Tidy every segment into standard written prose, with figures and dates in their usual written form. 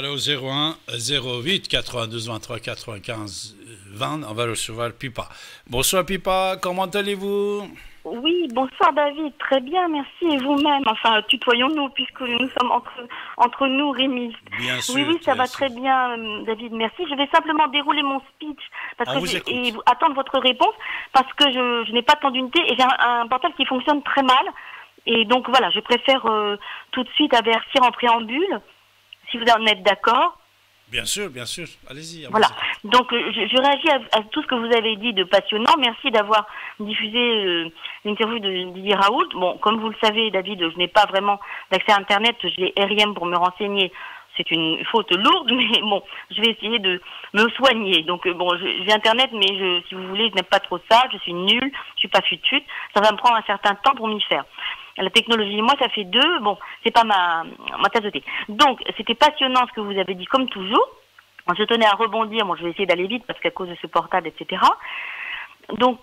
Voilà, au 01 08 92 23 95 20, on va recevoir PIPA. Bonsoir PIPA, comment allez-vous? Oui, bonsoir David, très bien, merci, et vous-même. Enfin, tutoyons-nous, puisque nous sommes entre nous, rémistes. Bien sûr. Oui, ça va très bien, David, merci. Je vais simplement dérouler mon speech et attendre votre réponse, parce que je n'ai pas de temps d'unité, et j'ai un portable qui fonctionne très mal. Et donc, voilà, je préfère tout de suite avertir en préambule, si vous en êtes d'accord. Bien sûr, bien sûr. Allez-y. Voilà. Donc, je réagis à tout ce que vous avez dit de passionnant. Merci d'avoir diffusé l'interview de Didier Raoult. Bon, comme vous le savez, David, je n'ai pas vraiment d'accès à Internet. J'ai RM pour me renseigner. C'est une faute lourde, mais bon, je vais essayer de me soigner. Donc, bon, j'ai Internet, mais si vous voulez, je n'aime pas trop ça. Je suis nulle, je suis pas futute. Ça va me prendre un certain temps pour m'y faire. La technologie et moi, ça fait deux. Bon, c'est pas ma tasse de thé. Donc, c'était passionnant ce que vous avez dit, comme toujours. Je tenais à rebondir. Moi, je vais essayer d'aller vite parce qu'à cause de ce portable, etc. Donc,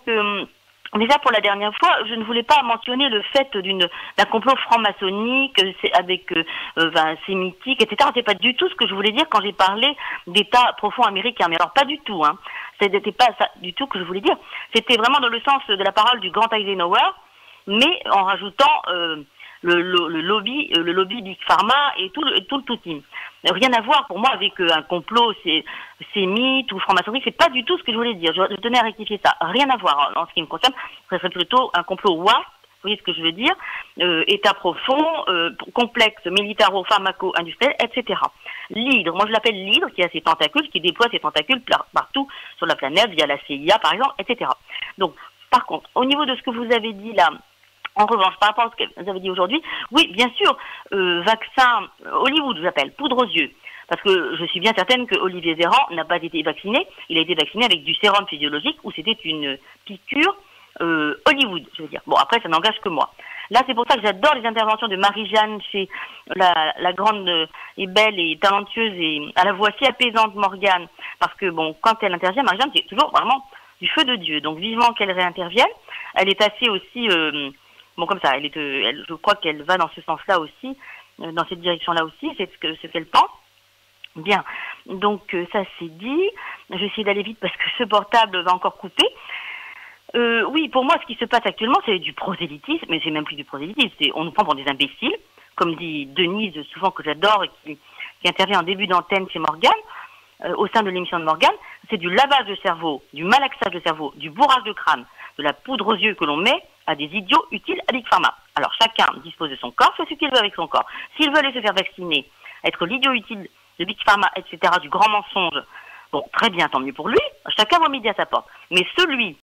déjà pour la dernière fois, je ne voulais pas mentionner le fait d'un complot franc-maçonnique avec sémitique, etc. C'est pas du tout ce que je voulais dire quand j'ai parlé d'État profond américain. Mais alors, pas du tout. Hein. C'était pas ça du tout que je voulais dire. C'était vraiment dans le sens de la parole du grand Eisenhower, mais en rajoutant le lobby Big Pharma et tout le tout-team. Rien à voir pour moi avec un complot, c'est mythe ou franc-maçonnerie, c'est pas du tout ce que je voulais dire. Je tenais à rectifier ça. Rien à voir en ce qui me concerne. Ce serait plutôt un complot WASP, vous voyez ce que je veux dire, état profond, complexe, militaro-pharmaco-industriel, etc. L'hydre, moi je l'appelle l'hydre, qui a ses tentacules, qui déploie ses tentacules partout sur la planète, via la CIA par exemple, etc. Donc, par contre, au niveau de ce que vous avez dit là, en revanche, par rapport à ce que vous avez dit aujourd'hui, oui, bien sûr, vaccin Hollywood, j'appelle, poudre aux yeux. Parce que je suis bien certaine que Olivier Véran n'a pas été vacciné. Il a été vacciné avec du sérum physiologique où c'était une piqûre Hollywood, je veux dire. Bon, après, ça n'engage que moi. Là, c'est pour ça que j'adore les interventions de Marie-Jeanne chez la grande et belle et talentueuse et à la voix si apaisante Morgane. Parce que, bon, quand elle intervient, Marie-Jeanne, c'est toujours vraiment du feu de Dieu. Donc, vivement qu'elle réintervienne. Elle est assez aussi... bon, comme ça, je crois qu'elle va dans ce sens-là aussi, dans cette direction-là aussi, c'est ce qu'elle pense. Bien, donc ça c'est dit. Je vais essayer d'aller vite parce que ce portable va encore couper. Oui, pour moi, ce qui se passe actuellement, c'est du prosélytisme, mais c'est même plus du prosélytisme, on nous prend pour des imbéciles, comme dit Denise, souvent que j'adore, et qui intervient en début d'antenne chez Morgane, au sein de l'émission de Morgane. C'est du lavage de cerveau, du malaxage de cerveau, du bourrage de crâne, de la poudre aux yeux que l'on met à des idiots utiles à Big Pharma. Alors chacun dispose de son corps, fait ce qu'il veut avec son corps. S'il veut aller se faire vacciner, être l'idiot utile de Big Pharma, etc., du grand mensonge, bon, très bien, tant mieux pour lui, chacun vomit à sa porte. Mais celui